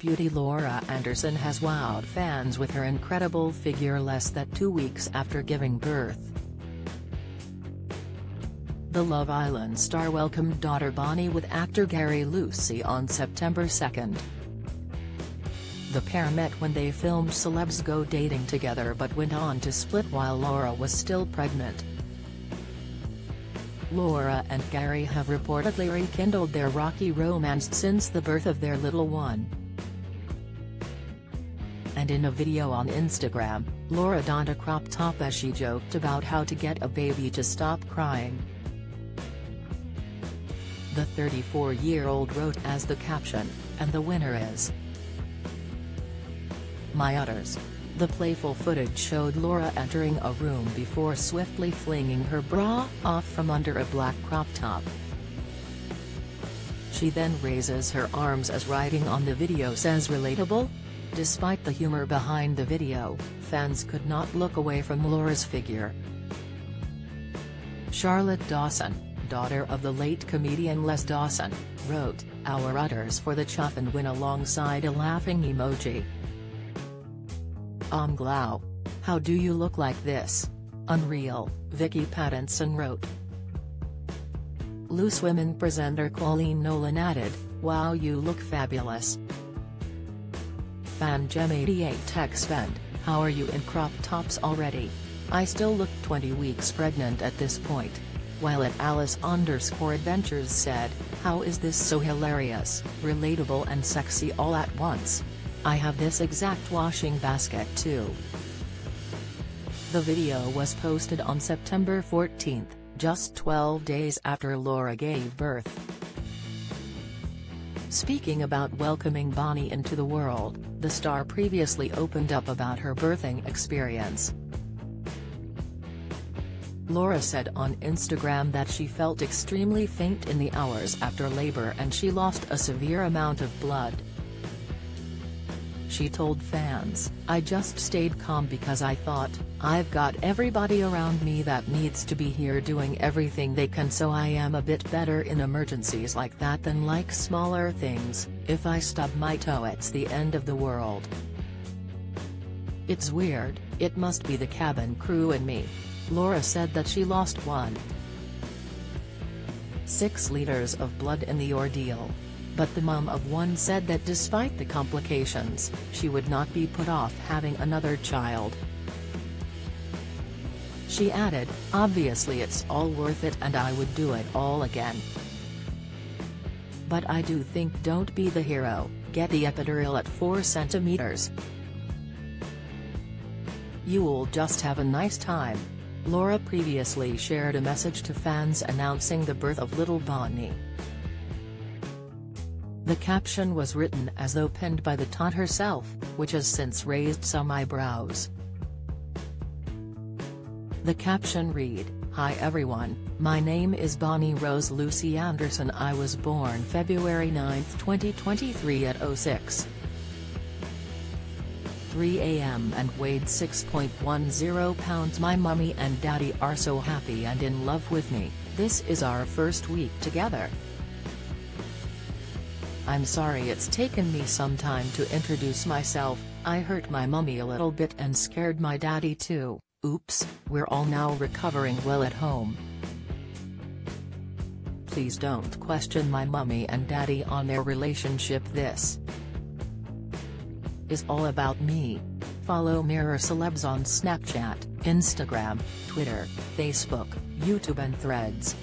Beauty Laura Anderson has wowed fans with her incredible figure less than 2 weeks after giving birth. The Love Island star welcomed daughter Bonnie with actor Gary Lucy on September 2. The pair met when they filmed Celebs Go Dating together but went on to split while Laura was still pregnant. Laura and Gary have reportedly rekindled their rocky romance since the birth of their little one. And in a video on Instagram, Laura donned a crop top as she joked about how to get a baby to stop crying. The 34-year-old wrote as the caption, "And the winner is my udders." The playful footage showed Laura entering a room before swiftly flinging her bra off from under a black crop top. She then raises her arms as writing on the video says relatable. Despite the humor behind the video, fans could not look away from Laura's figure. Charlotte Dawson, daughter of the late comedian Les Dawson, wrote, "Our udders for the chuff and win," alongside a laughing emoji. Glow. How do you look like this? Unreal, Vicky Pattison wrote. Loose Women presenter Colleen Nolan added, "Wow, you look fabulous." FanGem88 TechSpend, "How are you in crop tops already? I still look 20 weeks pregnant at this point." While at Alice_Adventures said, "How is this so hilarious, relatable and sexy all at once? I have this exact washing basket too." The video was posted on September 14, just 12 days after Laura gave birth. Speaking about welcoming Bonnie into the world, the star previously opened up about her birthing experience. Laura said on Instagram that she felt extremely faint in the hours after labor and she lost a severe amount of blood. She told fans, "I just stayed calm because I thought, I've got everybody around me that needs to be here doing everything they can, so I am a bit better in emergencies like that than like smaller things. If I stub my toe, it's the end of the world. It's weird, it must be the cabin crew in me." Laura said that she lost 1.6 liters of blood in the ordeal. But the mom of one said that despite the complications, she would not be put off having another child. She added, "Obviously it's all worth it and I would do it all again. But I do think don't be the hero, get the epidural at 4 centimeters. You'll just have a nice time." Laura previously shared a message to fans announcing the birth of little Bonnie. The caption was written as though penned by the tot herself, which has since raised some eyebrows. The caption read, "Hi everyone, my name is Bonnie Rose Lucy Anderson. I was born February 9, 2023 at 06:03 a.m. and weighed 6.10 pounds. My mommy and daddy are so happy and in love with me. This is our first week together. I'm sorry it's taken me some time to introduce myself. I hurt my mummy a little bit and scared my daddy too. Oops, we're all now recovering well at home. Please don't question my mummy and daddy on their relationship. This is all about me." Follow Mirror Celebs on Snapchat, Instagram, Twitter, Facebook, YouTube and Threads.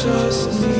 Just me.